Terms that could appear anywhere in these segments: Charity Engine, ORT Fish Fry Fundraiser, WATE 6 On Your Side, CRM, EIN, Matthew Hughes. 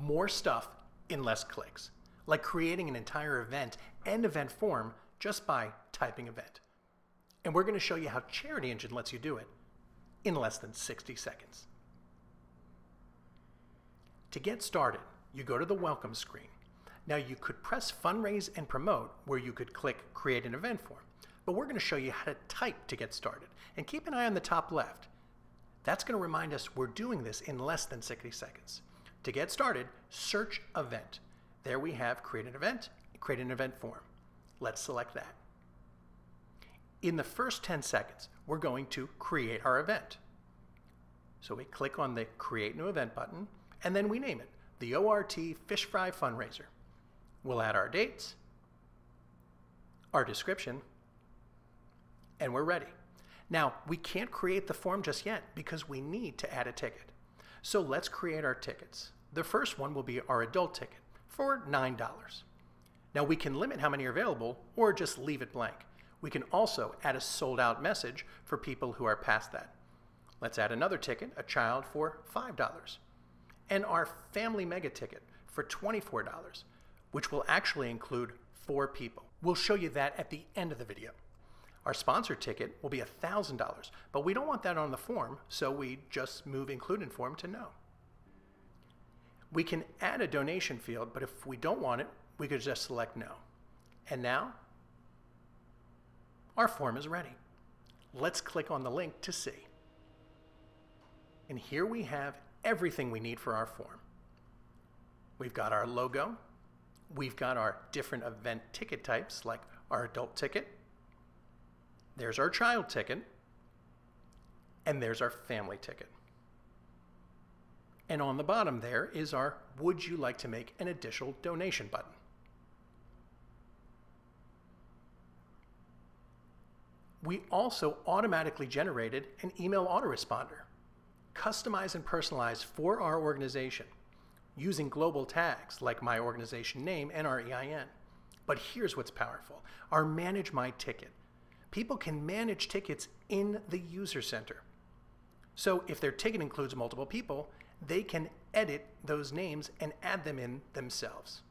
more stuff in less clicks, like creating an entire event and event form just by typing event. And we're going to show you how Charity Engine lets you do it in less than 60 seconds. To get started, you go to the welcome screen. Now you could press Fundraise and Promote, where you could click Create an Event Form, but we're going to show you how to type to get started. And keep an eye on the top left. That's going to remind us we're doing this in less than 60 seconds. To get started, search Event. There we have Create an Event, Create an Event Form. Let's select that. In the first 10 seconds, we're going to create our event. So we click on the Create New Event button, and then we name it the ORT Fish Fry Fundraiser. We'll add our dates, our description, and we're ready. Now, we can't create the form just yet because we need to add a ticket. So let's create our tickets. The first one will be our adult ticket for $9. Now, we can limit how many are available or just leave it blank. We can also add a sold out message for people who are past that. Let's add another ticket, a child, for $5, and our family mega ticket for $24, which will actually include 4 people. We'll show you that at the end of the video. Our sponsor ticket will be $1,000, but we don't want that on the form, so we just move Include in Form to No. We can add a donation field, but if we don't want it, we could just select No. And now, our form is ready. Let's click on the link to see. And here we have everything we need for our form. We've got our logo. We've got our different event ticket types, like our adult ticket. There's our child ticket. And there's our family ticket. And on the bottom there is our Would You Like to Make an Additional Donation button. We also automatically generated an email autoresponder, customized and personalized for our organization, using global tags like my organization name and our EIN. But here's what's powerful, our Manage My Ticket. People can manage tickets in the user center. So if their ticket includes multiple people, they can edit those names and add them in themselves.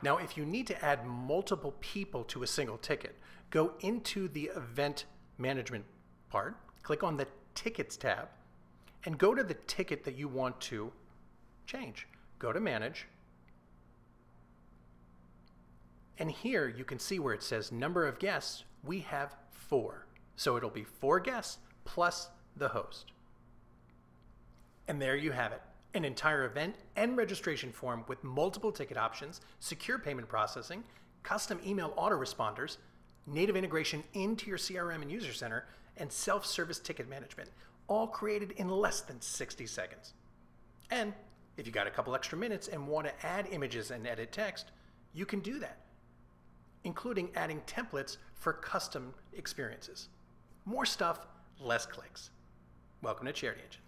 Now, if you need to add multiple people to a single ticket, go into the event management part, click on the Tickets tab, and go to the ticket that you want to change. Go to Manage. And here you can see where it says number of guests, we have 4. So it'll be 4 guests plus the host. And there you have it, an entire event and registration form with multiple ticket options, secure payment processing, custom email autoresponders, native integration into your CRM and user center, and self-service ticket management, all created in less than 60 seconds. And if you got a couple extra minutes and want to add images and edit text, you can do that, including adding templates for custom experiences. More stuff, less clicks. Welcome to Charity Engine.